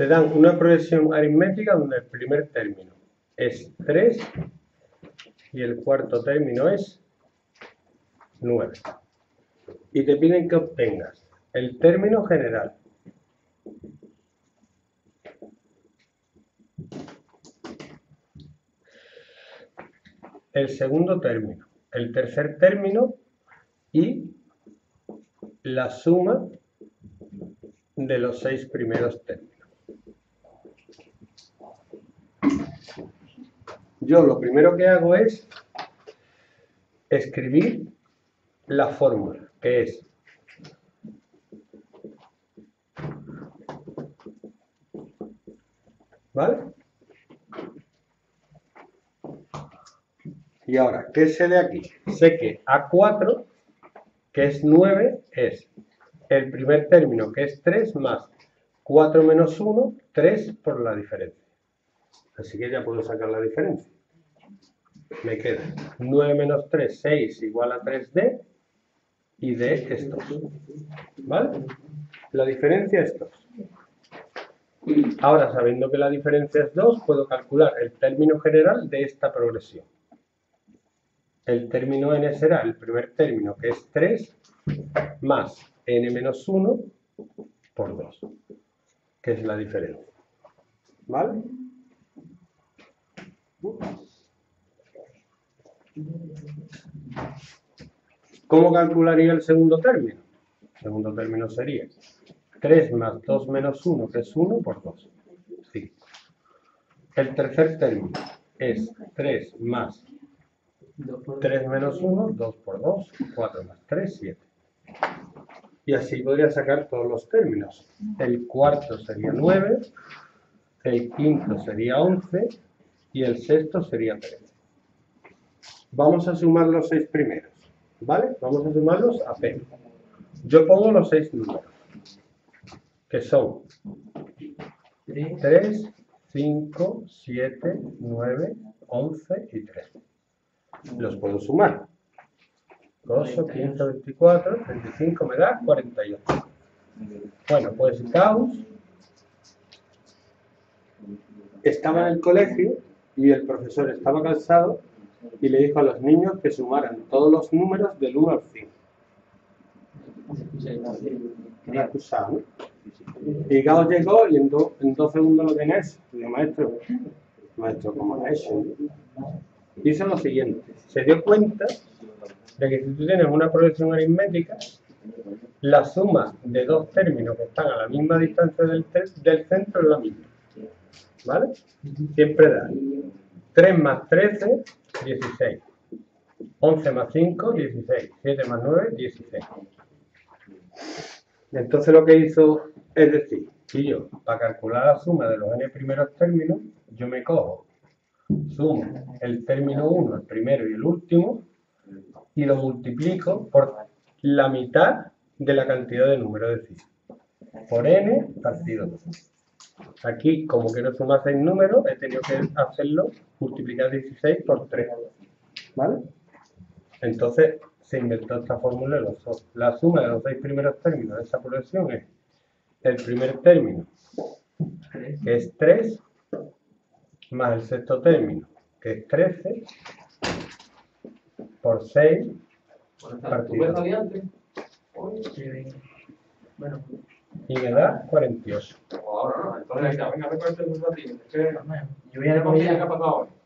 te dan una progresión aritmética donde el primer término es 3 y el cuarto término es 9. Y te piden que obtengas el término general el segundo término, el tercer término y la suma de los 6 primeros términos. Yo lo primero que hago es escribir la fórmula, que es ¿vale? Y ahora, ¿qué sé de aquí? Sé que A4, que es 9, es el primer término, que es 3, más 4 menos 1, 3 por la diferencia. Así que ya puedo sacar la diferencia. Me queda 9 menos 3, 6, igual a 3D, y D es 2. ¿Vale? La diferencia es 2. Ahora, sabiendo que la diferencia es 2, puedo calcular el término general de esta progresión. El término n será el primer término, que es 3, más n menos 1 por 2, que es la diferencia. ¿Vale? ¿Cómo calcularía el segundo término? El segundo término sería 3 más 2 menos 1, que es 1 por 2. Sí. El tercer término es 3 más 3 menos 1, 2 por 2, 4 más 3, 7. Y así podría sacar todos los términos. El cuarto sería 9, el quinto sería 11 y el sexto sería 13. Vamos a sumar los 6 primeros, ¿vale? Vamos a sumarlos a P. Yo pongo los 6 números, que son 3, 5, 7, 9, 11 y 13. Los puedo sumar. 2, 15, 24, 35, me da 48. Bueno, pues Caos estaba en el colegio y el profesor estaba cansado y le dijo a los niños que sumaran todos los números del 1 al 5. Y Caos llegó y en 2 segundos lo tenía hecho. Le dijo, maestro, ¿cómo lo ha hecho? Hizo lo siguiente, se dio cuenta de que si tú tienes una progresión aritmética, la suma de 2 términos que están a la misma distancia del centro es la misma, ¿vale? Siempre da 3 más 13, 16, 11 más 5, 16, 7 más 9, 16. Entonces lo que hizo es decir, si yo, para calcular la suma de los n primeros términos, yo me cojo, sumo el término 1, el primero y el último, y lo multiplico por la mitad de la cantidad de números, es decir, por n partido 2. Aquí, como quiero sumar 6 números, he tenido que hacerlo, multiplicar 16 por 3. ¿Vale? Entonces, se inventó esta fórmula de los 2. La suma de los 6 primeros términos de esta progresión es el primer término, que es 3, más el sexto término, que es 13, por 6, partido 2. Y me da 48. Ahora, entonces, venga, me cuento un ratito. Yo voy a leer.